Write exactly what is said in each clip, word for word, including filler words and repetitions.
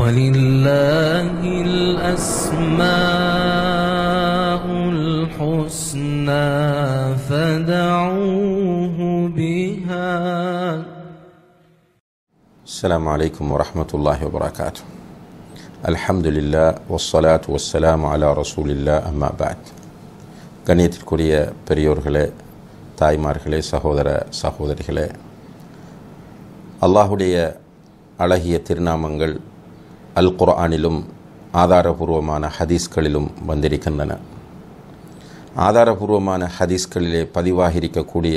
وَلِلَّهِ الْأَسْمَاءُ الْحُسْنَى فَادْعُوهُ بِهَا. السلام عليكم ورحمة الله وبركاته. الحمد لله والصلاة والسلام على رسول الله أما بعد. கணியத்திற்குரிய பெரியோர்களே, தாய்மார்களே, சகோதர சகோதரிகளே, அல்லாஹுடைய அழகிய திருநாமங்கள் அல் குர்ஆனிலும் ஆதாரபூர்வமான ஹதீஸ்களிலும் வந்திருக்கின்றன. ஆதாரபூர்வமான ஹதீஸ்களிலே பதிவாகியிருக்கக்கூடிய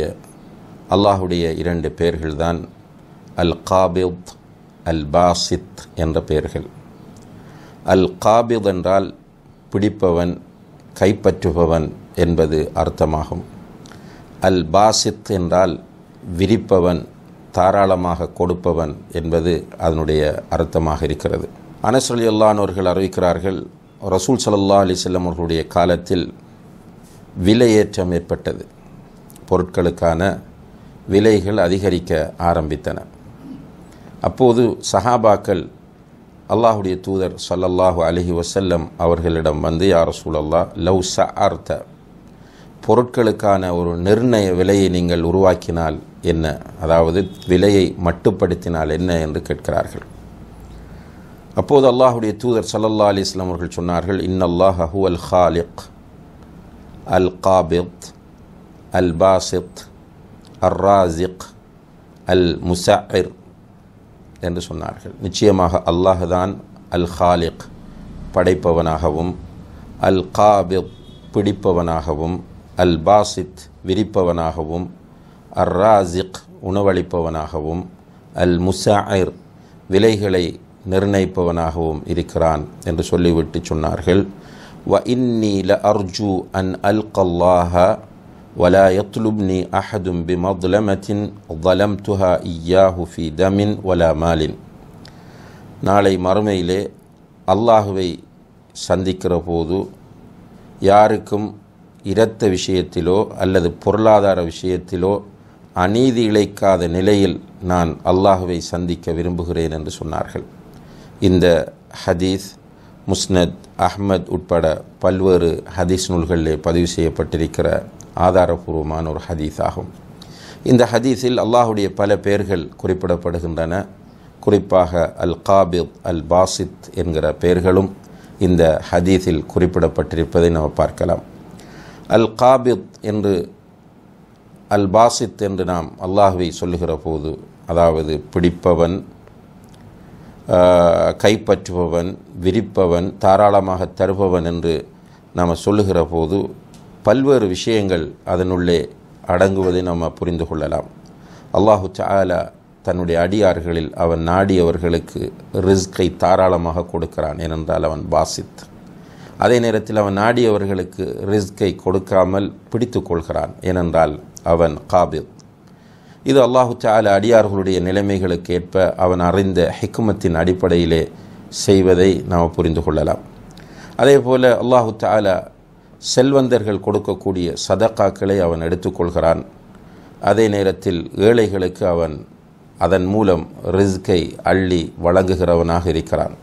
அல்லாஹுடைய இரண்டு பெயர்கள்தான் அல் காபித், அல் பாசித் என்ற பெயர்கள். அல் காபித் என்றால் பிடிப்பவன், கைப்பற்றுபவன் என்பது அர்த்தமாகும். அல் பாசித் என்றால் விரிப்பவன், தாராளமாக கொடுப்பவன் என்பது அதனுடைய அர்த்தமாக இருக்கிறது. அனஸ் ரலியல்லாஹு அவர்கள் அறிவிக்கிறார்கள், ரசூல் ஸல்லல்லாஹு அலைஹி வஸல்லம் அவர்களுடைய காலத்தில் விலையேற்றம் ஏற்பட்டது. பொருட்களுக்கான விலைகள் அதிகரிக்க ஆரம்பித்தன. அப்போது சஹாபாக்கள் அல்லாஹுடைய தூதர் ஸல்லல்லாஹு அலைஹி வஸல்லம் அவர்களிடம் வந்து, யா ரசூலல்லாஹ், லவ் சஅர்த, பொருட்களுக்கான ஒரு நிர்ணய விலையை நீங்கள் உருவாக்கினால் என்ன, அதாவது விலையை மட்டுப்படுத்தினால் என்ன என்று கேட்கிறார்கள். அப்போது அல்லாஹுடைய தூதர் ஸல்லல்லாஹு அலைஹி வஸல்லம் அவர்கள் சொன்னார்கள், இன்னல்லாஹ ஹுவல் ஹாலிக் அல் காபித் அல் பாசித் அர் ராஸிக் அல் முஸஅர் என்று சொன்னார்கள். நிச்சயமாக அல்லாஹ் தான் அல் ஹாலிக், படைப்பவனாகவும், அல் காபித், பிடிப்பவனாகவும், அல் பாசித், விரிப்பவனாகவும், அர் ராஸிக், உணவளிப்பவனாகவும், அல் முஸஅர், விலைகளை நிர்ணயிப்பவனாகவும் இருக்கிறான் என்று சொல்லிவிட்டு சொன்னார்கள், வ இன்னி ல அர்ஜூ அன் அல்கல்லாஹ வலா யத்லுப்னி அஹதும் பிமத்லமத்தின் ظلمتஹா இய்யாஹு ஃபி தமின் வலா மாலின். நாளை மறுமையிலே அல்லாஹுவை சந்திக்கிற போது யாருக்கும் இரத்த விஷயத்திலோ அல்லது பொருளாதார விஷயத்திலோ அநீதி இழைக்காத நிலையில் நான் அல்லாஹுவை சந்திக்க விரும்புகிறேன் என்று சொன்னார்கள். இந்த ஹதீஸ் முஸ்னத் அஹ்மத் உட்பட பல்வேறு ஹதீஸ் நூல்களிலே பதிவு செய்யப்பட்டிருக்கிற ஆதாரபூர்வமான ஒரு ஹதீஸ் ஆகும். இந்த ஹதீஸில் அல்லாஹுடைய பல பெயர்கள் குறிப்பிடப்படுகின்றன. குறிப்பாக அல் காபித், அல் பாசித் என்கிற பெயர்களும் இந்த ஹதீஸில் குறிப்பிடப்பட்டிருப்பதை நாம் பார்க்கலாம். அல் காபித் என்று அல் பாசித் என்று நாம் அல்லாஹுவை சொல்லுகிற போது, அதாவது பிடிப்பவன், கைப்பற்றுபவன், விரிப்பவன், தாராளமாக தருபவன் என்று நாம் சொல்லுகிற போது பல்வேறு விஷயங்கள் அதனுள்ளே அடங்குவதை நாம் புரிந்து கொள்ளலாம். அல்லாஹு தஆலா தன்னுடைய அடியார்களில் அவன் நாடியவர்களுக்கு ரிஸ்கை தாராளமாக கொடுக்கிறான், ஏனென்றால் அவன் பாசித். அதே நேரத்தில் அவன் நாடியவர்களுக்கு ரிஸ்கை கொடுக்காமல் பிடித்து கொள்கிறான், ஏனென்றால் அவன் காபித். இது அல்லாஹு தஆலா அடியார்களுடைய நிலைமைகளுக்கு ஏற்ப அவன் அறிந்த ஹிக்மத்தின் அடிப்படையிலே செய்வதை நாம் புரிந்து கொள்ளலாம். அதே போல் அல்லாஹு தஆலா செல்வந்தர்கள் கொடுக்கக்கூடிய சதக்காக்களை அவன் எடுத்துக்கொள்கிறான். அதே நேரத்தில் ஏழைகளுக்கு அவன் அதன் மூலம் ரிஸ்கை அள்ளி வழங்குகிறவனாக இருக்கிறான்.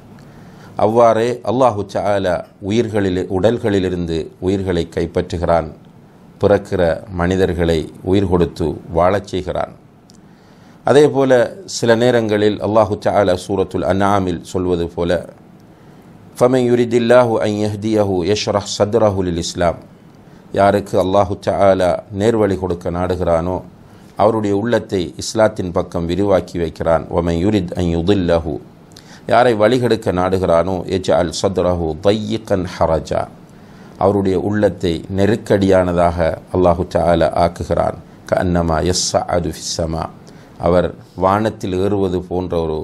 அவ்வாறே அல்லாஹு தஆலா உயிர்களில் உடல்களிலிருந்து உயிர்களை கைப்பற்றுகிறான், பிறக்கிற மனிதர்களை உயிர் கொடுத்து வாழச் செய்கிறான். அதே போல சில நேரங்களில் அல்லாஹு தஆலா சூரத்துல் அன்ஆமில் சொல்வது போல, ஃபமன் யுரிதில்லாஹு அன் யஹ்தியஹு யஷ்ரஹ் ஸத்ரஹு லில் இஸ்லாம், யாருக்கு அல்லாஹு தஆலா நேர்வழி கொடுக்க நாடுகிறானோ அவருடைய உள்ளத்தை இஸ்லாத்தின் பக்கம் விரிவாக்கி வைக்கிறான். வமன் யுரித் அன் யுதில்லஹு, யாரை வழிகெடுக்க நாடுகிறானோ யஜ்அல் ஸத்ரஹு ضيقا ஹரஜா, அவருடைய உள்ளத்தை நெருக்கடியானதாக அல்லாஹு தஆலா ஆக்குகிறான். கஅன்னமா யஸ்அது ஃபிஸ்ஸமா, அவர் வானத்தில் ஏறுவது போன்ற ஒரு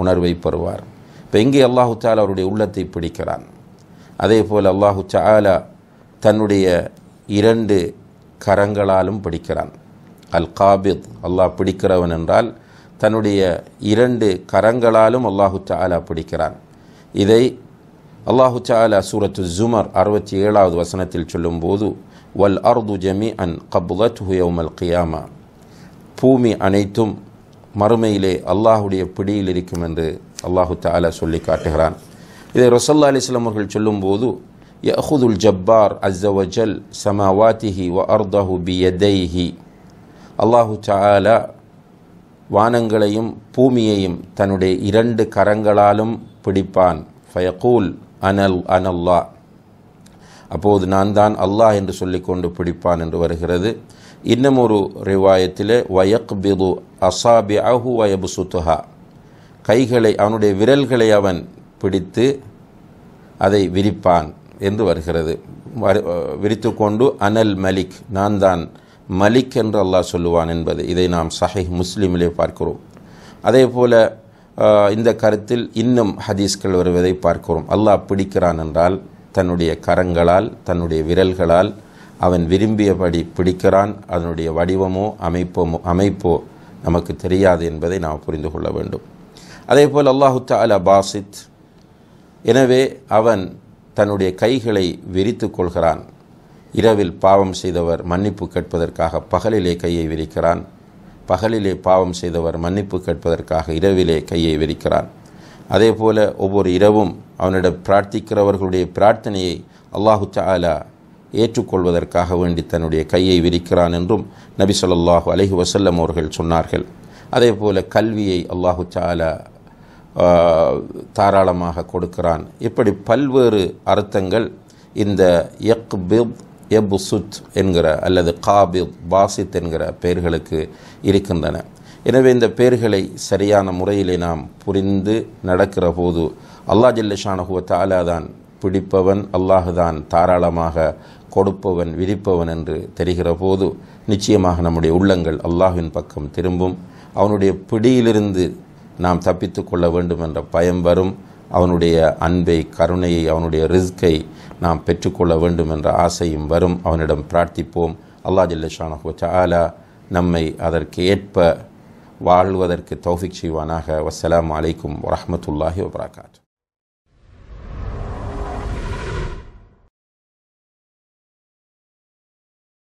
உணர்வை பெறுவார். இப்போ இங்கே அல்லாஹு தஆலா அவருடைய உள்ளத்தை பிடிக்கிறான். அதே போல் அல்லாஹு தஆலா தன்னுடைய இரண்டு கரங்களாலும் பிடிக்கிறான். அல் காபித், அல்லாஹ் பிடிக்கிறவன் என்றால் தன்னுடைய இரண்டு கரங்களாலும் அல்லாஹு தஆலா பிடிக்கிறான். இதை அல்லாஹு தஆலா சூரத்து ஜுமர் அறுபத்தி ஏழாவது வசனத்தில் சொல்லும்போது, வல் அர்து ஜமீஅன் கப்லத்துஹு யௌமல் கியாமா, பூமி அனைத்தும் மறுமையிலே அல்லாஹுடைய பிடியில் இருக்கும் என்று அல்லாஹு தாலா சொல்லி காட்டுகிறான். இதை ரசூலுல்லாஹி அலைஹி வஸல்லம் அவர்கள் சொல்லும்போது யஅகுதுல் ஜப்பார் அஸ்ஸ வஜல் சமாவாத்திஹி வ அர்தஹு பியதைஹி, அல்லாஹு தாலா வானங்களையும் பூமியையும் தன்னுடைய இரண்டு கரங்களாலும் பிடிப்பான். ஃபயகூல் அனல் அனல்லா, அப்போது நான் தான் அல்லாஹ் என்று சொல்லிக்கொண்டு பிடிப்பான் என்று வருகிறது. இன்னும் ஒரு ரிவாயத்திலே வயக்பிது அசாபிஅஹு வயபுசுதுஹா, கைகளை அவனுடைய விரல்களை அவன் பிடித்து அதை விரிப்பான் என்று வருகிறது. விரித்து கொண்டு அனல் மலிக், நான் தான் மலிக் என்று அல்லாஹ் சொல்லுவான் என்பது இதை நாம் சஹீஹ் முஸ்லிமிலே பார்க்கிறோம். அதே போல இந்த கருத்தில் இன்னும் ஹதீஸ்கள் வருவதை பார்க்கிறோம். அல்லாஹ் பிடிக்கிறான் என்றால் தன்னுடைய கரங்களால் தன்னுடைய விரல்களால் அவன் விரும்பியபடி பிடிக்கிறான். அதனுடைய வடிவமோ அமைப்போமோ அமைப்போ நமக்கு தெரியாது என்பதை நாம் புரிந்து கொள்ள வேண்டும். அதே போல் அல்லாஹு தஆலா பாஸித், எனவே அவன் தன்னுடைய கைகளை விரித்து கொள்கிறான். இரவில் பாவம் செய்தவர் மன்னிப்பு கேட்பதற்காக பகலிலே கையை விரிக்கிறான், பகலிலே பாவம் செய்தவர் மன்னிப்பு கேட்பதற்காக இரவிலே கையை விரிக்கிறான். அதே போல ஒவ்வொரு இரவும் அவனிடம் பிரார்த்திக்கிறவர்களுடைய பிரார்த்தனையை அல்லாஹு தஆலா ஏற்றுக்கொள்வதற்காக வேண்டி தன்னுடைய கையை விரிக்கிறான் என்றும் நபி ஸல்லல்லாஹு அலைஹி வஸல்லம் அவர்கள் சொன்னார்கள். அதே போல கல்வியை அல்லாஹு தஆலா தாராளமாக கொடுக்கிறான். இப்படி பல்வேறு அர்த்தங்கள் இந்த யக்பித் யபுசுத் என்கிற அல்லது காபித் பாஸித் என்கிற பெயர்களுக்கு இருக்கின்றன. எனவே இந்த பெயர்களை சரியான முறையிலே நாம் புரிந்து நடக்கிற போது அல்லாஹ் ஜல்ல ஷானஹு வ தஆலா தான் பிடிப்பவன், அல்லாஹ் தான் தாராளமாக கொடுப்பவன் விரிப்பவன் என்று தெரிகிற போது நிச்சயமாக நம்முடைய உள்ளங்கள் அல்லாஹ்வின் பக்கம் திரும்பும். அவனுடைய பிடியிலிருந்து நாம் தப்பித்து கொள்ள வேண்டும் என்ற பயம் வரும். அவனுடைய அன்பை கருணையை அவனுடைய ரிஸ்கை நாம் பெற்றுக்கொள்ள வேண்டும் என்ற ஆசையும் வரும். அவனிடம் பிரார்த்திப்போம். அல்லாஹ் ஜல்ல ஷானஹு வ தஆலா நம்மை அதற்கு ஏற்ப வாழ்வதற்கு தௌஃபிக் செய்வானாக. வஸ்ஸலாமு அலைக்கும் வரஹ்மத்துல்லாஹி வபரகாத்துஹு.